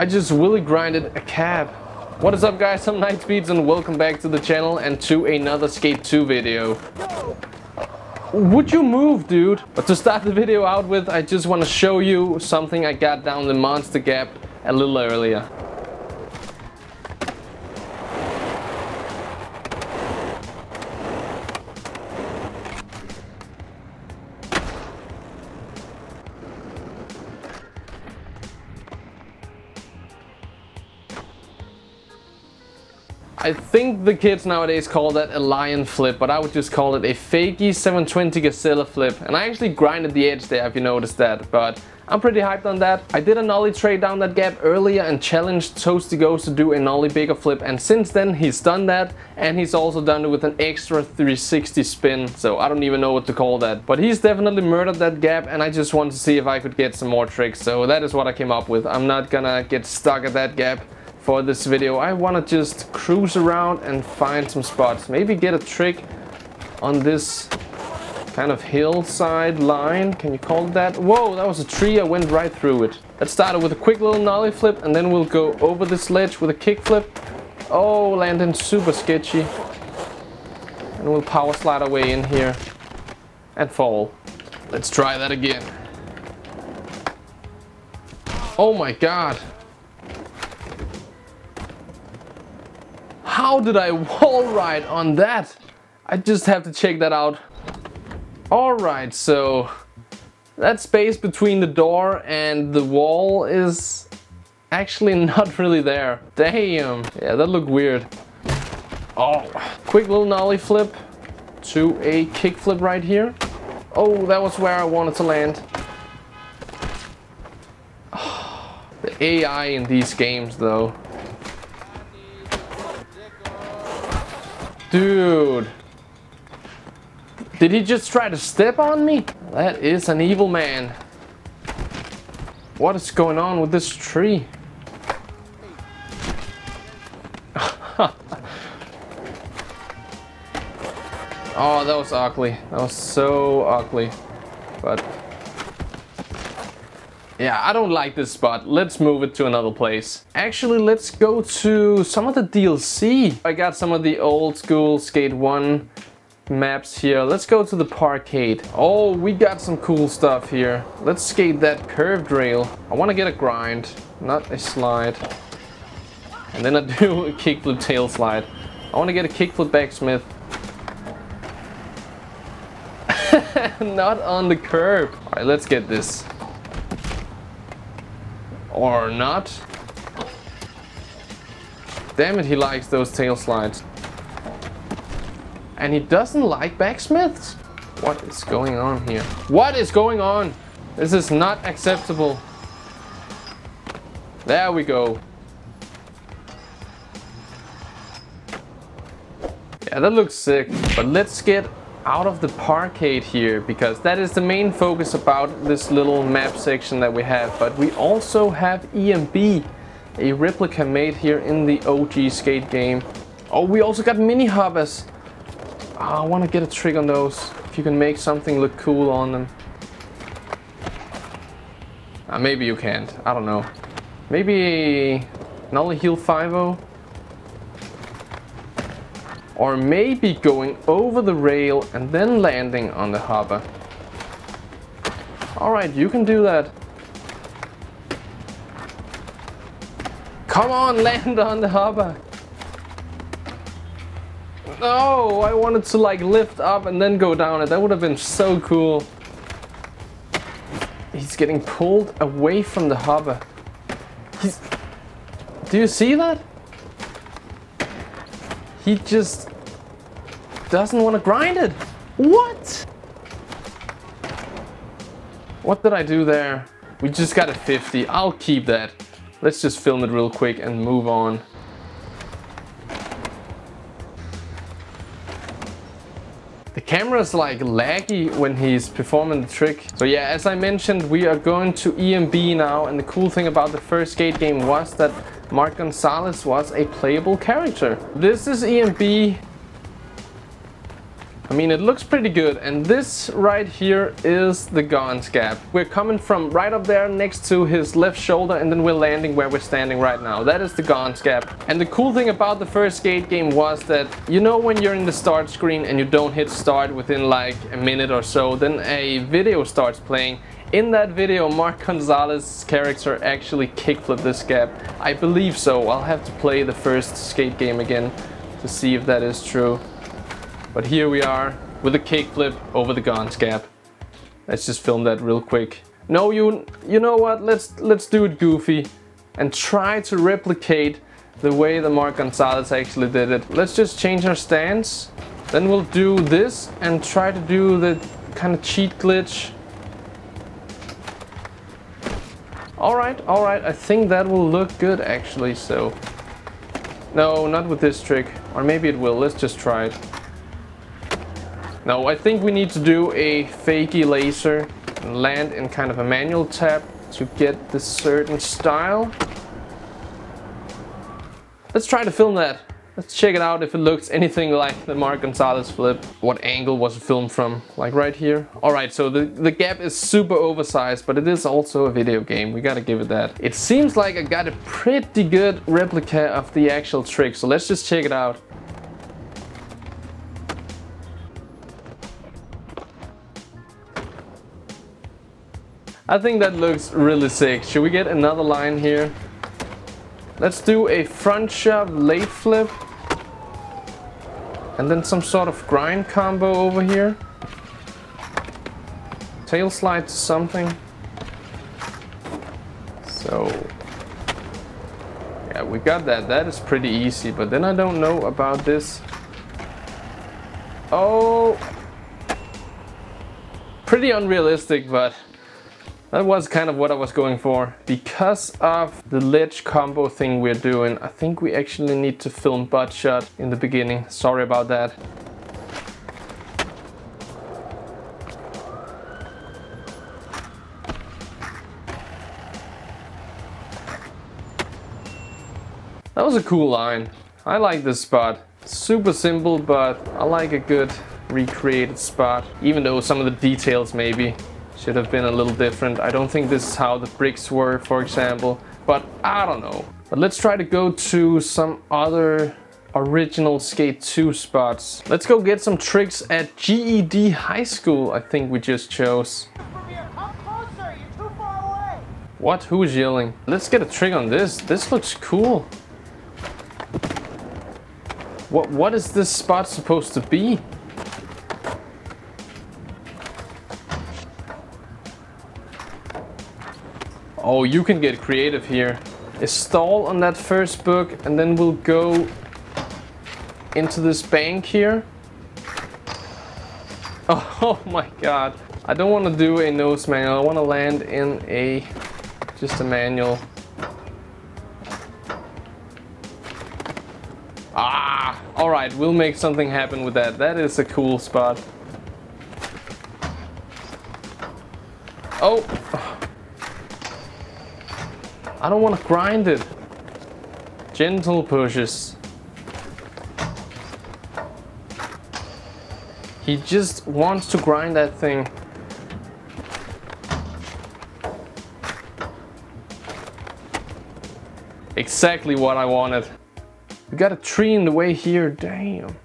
I just really grinded a cab. What is up guys, I'm Nightspeeds and welcome back to the channel and to another Skate 2 video. Would you move, dude? But to start the video out with, I just want to show you something I got down the Monster Gap a little earlier. I think the kids nowadays call that a lion flip, but I would just call it a fakie 720 gazilla flip. And I actually grinded the edge there, if you noticed that, but I'm pretty hyped on that. I did a nollie trade down that gap earlier and challenged Toasty Ghost to do a nollie bigger flip, and since then he's done that, and he's also done it with an extra 360 spin, so I don't even know what to call that. But he's definitely murdered that gap, and I just wanted to see if I could get some more tricks, so that is what I came up with. I'm not gonna get stuck at that gap. For this video, I want to just cruise around and find some spots. Maybe get a trick on this kind of hillside line. Can you call it that? Whoa, that was a tree. I went right through it. Let's start it with a quick little nollie flip, and then we'll go over this ledge with a kick flip. Oh, landing super sketchy. And we'll power slide our way in here and fall. Let's try that again. Oh my god. How did I wall ride on that? I just have to check that out. Alright, so that space between the door and the wall is actually not really there. Damn. Yeah, that looked weird. Oh, quick little nollie flip to a kick flip right here. Oh, that was where I wanted to land. Oh, the AI in these games though. Dude, did he just try to step on me? That is an evil man. What is going on with this tree? Oh, that was ugly. That was so ugly. But yeah, I don't like this spot. Let's move it to another place. Actually, let's go to some of the DLC. I got some of the old school Skate 1 maps here. Let's go to the parkade. Oh, we got some cool stuff here. Let's skate that curved rail. I want to get a grind, not a slide. And then I do a kickflip tail slide. I want to get a kickflip backsmith. Not on the curb. All right, let's get this. Or not. Damn it, he likes those tail slides. And he doesn't like backsmiths. What is going on here? What is going on? This is not acceptable. There we go. Yeah, that looks sick. But let's get out of the parkade here, because that is the main focus about this little map section that we have. But we also have EMB, a replica made here in the OG Skate game. Oh, we also got mini hoppers. Oh, I want to get a trick on those. If you can make something look cool on them. Maybe you can't, I don't know. Maybe nollie heel 5-0. Or maybe going over the rail and then landing on the hopper. Alright, you can do that. Come on, land on the hopper. No, I wanted to like lift up and then go down it. That would have been so cool. He's getting pulled away from the hopper. Do you see that? He just doesn't want to grind it. What? What did I do there? We just got a 50. I'll keep that. Let's just film it real quick and move on. The camera's like laggy when he's performing the trick. So yeah, as I mentioned, we are going to EMB now. And the cool thing about the first Skate game was that Mark Gonzalez was a playable character. This is EMB. I mean, it looks pretty good. And this right here is the Gonz Gap. We're coming from right up there next to his left shoulder, and then we're landing where we're standing right now. That is the Gonz Gap. And the cool thing about the first Skate game was that, you know, when you're in the start screen and you don't hit start within like a minute or so, then a video starts playing. In that video, Mark Gonzalez's character actually kickflipped this gap. I believe so. I'll have to play the first Skate game again to see if that is true. But here we are with a kickflip over the Gonz Gap. Let's just film that real quick. No, you know what? Let's do it goofy and try to replicate the way that Mark Gonzalez actually did it. Let's just change our stance. Then we'll do this and try to do the kind of cheat glitch. All right, I think that will look good actually, so. No, not with this trick, or maybe it will. Let's just try it. No, I think we need to do a fakie laser and land in kind of a manual tap to get this certain style. Let's try to film that. Let's check it out if it looks anything like the Mark Gonzalez flip. What angle was it filmed from? Like right here? Alright, so the gap is super oversized, but it is also a video game. We gotta give it that. It seems like I got a pretty good replica of the actual trick, so let's just check it out. I think that looks really sick. Should we get another line here? Let's do a front shove late flip. And then some sort of grind combo over here. Tail slide to something. So, yeah, we got that. That is pretty easy, but then I don't know about this. Oh! Pretty unrealistic, but that was kind of what I was going for. Because of the ledge combo thing we're doing, I think we actually need to film butt shot in the beginning. Sorry about that. That was a cool line. I like this spot. Super simple, but I like a good recreated spot, even though some of the details maybe should have been a little different. I don't think this is how the bricks were, for example, but I don't know. But let's try to go to some other original Skate 2 spots. Let's go get some tricks at GED High School, I think we just chose. From here. Come closer. You're too far away. What? Who's yelling? Let's get a trick on this. This looks cool. What is this spot supposed to be? Oh, you can get creative here. A stall on that first book, and then we'll go into this bank here. Oh my god. I don't want to do a nose manual. I want to land in just a manual. Ah! Alright, we'll make something happen with that. That is a cool spot. Oh! I don't want to grind it. Gentle pushes. He just wants to grind that thing. Exactly what I wanted. We got a tree in the way here, damn.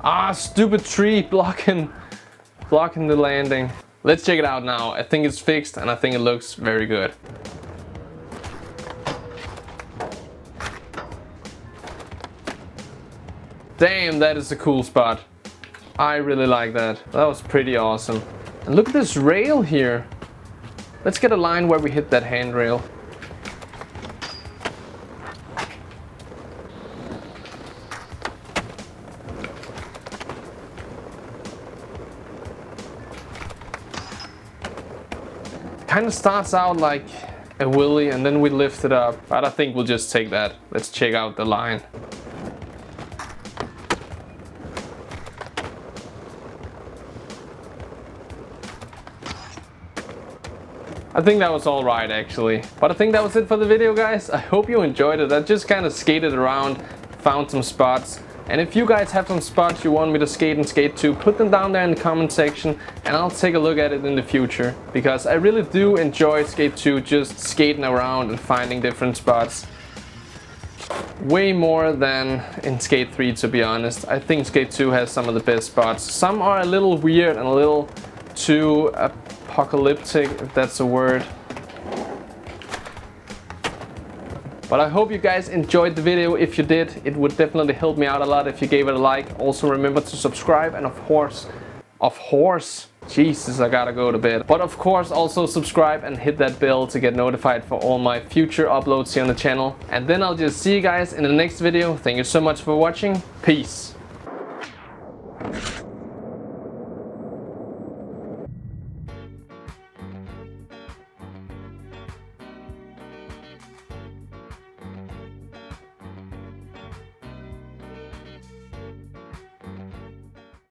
Ah, stupid tree blocking the landing. Let's check it out now. I think it's fixed and I think it looks very good. Damn, that is a cool spot. I really like that. That was pretty awesome. And look at this rail here. Let's get a line where we hit that handrail. Kind of starts out like a willy and then we lift it up, but I think we'll just take that. Let's check out the line. I think that was all right actually, but I think that was it for the video, guys. I hope you enjoyed it. I just kind of skated around, found some spots. And if you guys have some spots you want me to skate in Skate 2, put them down there in the comment section and I'll take a look at it in the future. Because I really do enjoy Skate 2, just skating around and finding different spots. Way more than in Skate 3, to be honest. I think Skate 2 has some of the best spots. Some are a little weird and a little too apocalyptic, if that's a word. But I hope you guys enjoyed the video. If you did, it would definitely help me out a lot if you gave it a like. Also remember to subscribe and of course, Jesus, I gotta go to bed. But of course also subscribe and hit that bell to get notified for all my future uploads here on the channel. And then I'll just see you guys in the next video. Thank you so much for watching. Peace.